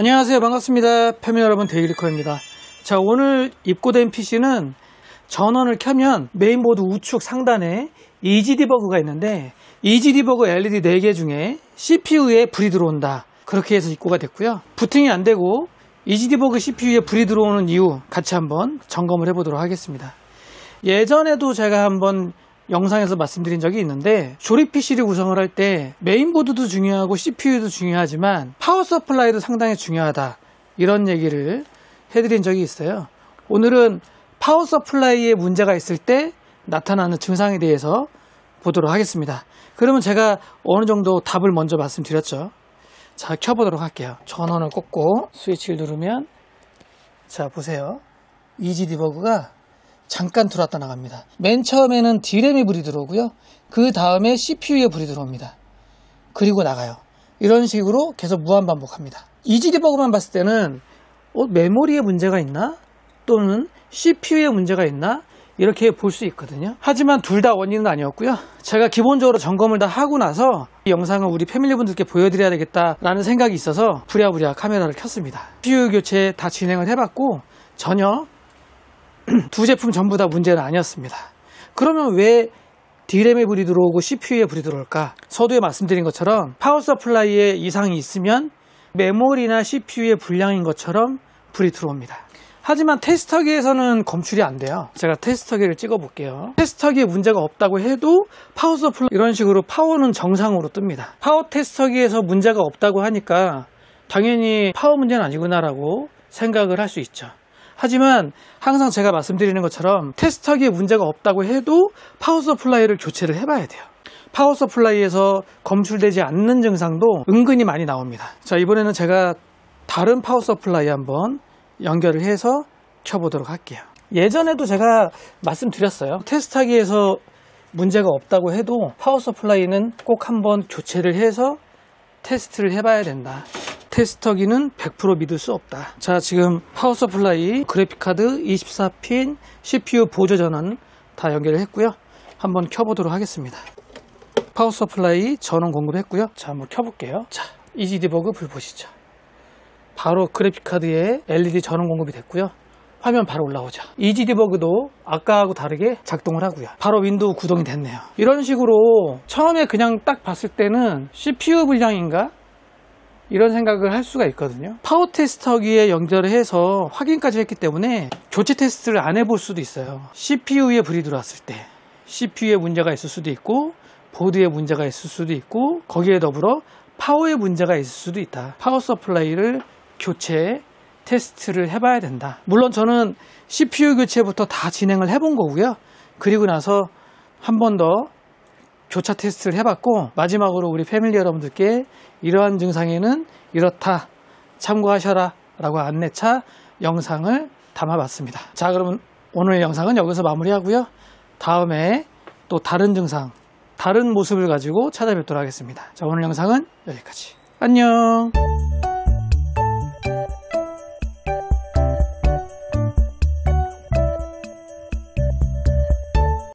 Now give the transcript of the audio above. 안녕하세요. 반갑습니다. 패밀리 여러분, 데일리커입니다. 자, 오늘 입고된 PC는 전원을 켜면 메인보드 우측 상단에 이지디버그가 있는데, 이지디버그 LED 4개 중에 CPU에 불이 들어온다, 그렇게 해서 입고가 됐고요. 부팅이 안 되고 이지디버그 CPU에 불이 들어오는 이유 같이 한번 점검을 해보도록 하겠습니다. 예전에도 제가 한번 영상에서 말씀드린 적이 있는데, 조립 PC를 구성을 할 때 메인보드도 중요하고 CPU도 중요하지만 파워 서플라이도 상당히 중요하다, 이런 얘기를 해드린 적이 있어요. 오늘은 파워 서플라이에 문제가 있을 때 나타나는 증상에 대해서 보도록 하겠습니다. 그러면 제가 어느 정도 답을 먼저 말씀드렸죠. 자, 켜보도록 할게요. 전원을 꽂고 스위치를 누르면, 자 보세요, 이지디버그가 잠깐 들어왔다 나갑니다. 맨 처음에는 D램에 불이 들어오고요, 그 다음에 CPU에 불이 들어옵니다. 그리고 나가요. 이런 식으로 계속 무한반복합니다. 이지디버그만 봤을 때는 메모리에 문제가 있나? 또는 CPU에 문제가 있나? 이렇게 볼 수 있거든요. 하지만 둘 다 원인은 아니었고요. 제가 기본적으로 점검을 다 하고 나서 이 영상을 우리 패밀리 분들께 보여드려야 되겠다라는 생각이 있어서 부랴부랴 카메라를 켰습니다. CPU 교체 다 진행을 해봤고 전혀 두 제품 전부 다 문제는 아니었습니다. 그러면 왜 D램에 불이 들어오고 CPU에 불이 들어올까? 서두에 말씀드린 것처럼 파워 서플라이에 이상이 있으면 메모리나 CPU의 불량인 것처럼 불이 들어옵니다. 하지만 테스터기에서는 검출이 안 돼요. 제가 테스터기를 찍어 볼게요. 테스터기에 문제가 없다고 해도 파워 서플라이, 이런 식으로 파워는 정상으로 뜹니다. 파워 테스터기에서 문제가 없다고 하니까 당연히 파워 문제는 아니구나라고 생각을 할 수 있죠. 하지만 항상 제가 말씀드리는 것처럼 테스터기에 문제가 없다고 해도 파워 서플라이를 교체를 해봐야 돼요. 파워 서플라이에서 검출되지 않는 증상도 은근히 많이 나옵니다. 자, 이번에는 제가 다른 파워 서플라이 한번 연결을 해서 켜보도록 할게요. 예전에도 제가 말씀드렸어요. 테스터기에서 문제가 없다고 해도 파워 서플라이는 꼭 한번 교체를 해서 테스트를 해봐야 된다. 테스터기는 100% 믿을 수 없다. 자, 지금 파워 서플라이, 그래픽카드 24핀, CPU 보조 전원 다 연결을 했고요. 한번 켜보도록 하겠습니다. 파워 서플라이 전원 공급했고요. 자, 한번 켜볼게요. 자, 이지디버그 불 보시죠. 바로 그래픽카드에 LED 전원 공급이 됐고요. 화면 바로 올라오죠. 이지디버그도 아까하고 다르게 작동을 하고요. 바로 윈도우 구동이 됐네요. 이런 식으로 처음에 그냥 딱 봤을 때는 CPU 불량인가? 이런 생각을 할 수가 있거든요. 파워 테스터기에 연결을 해서 확인까지 했기 때문에 교체 테스트를 안 해볼 수도 있어요. CPU에 불이 들어왔을 때 CPU에 문제가 있을 수도 있고, 보드에 문제가 있을 수도 있고, 거기에 더불어 파워에 문제가 있을 수도 있다. 파워 서플라이를 교체 테스트를 해봐야 된다. 물론 저는 CPU 교체부터 다 진행을 해본 거고요. 그리고 나서 한 번 더 교차 테스트를 해봤고, 마지막으로 우리 패밀리 여러분들께 이러한 증상에는 이렇다, 참고하셔라 라고 안내차 영상을 담아봤습니다. 자, 그러면 오늘 영상은 여기서 마무리하고요. 다음에 또 다른 증상, 다른 모습을 가지고 찾아뵙도록 하겠습니다. 자, 오늘 영상은 여기까지. 안녕.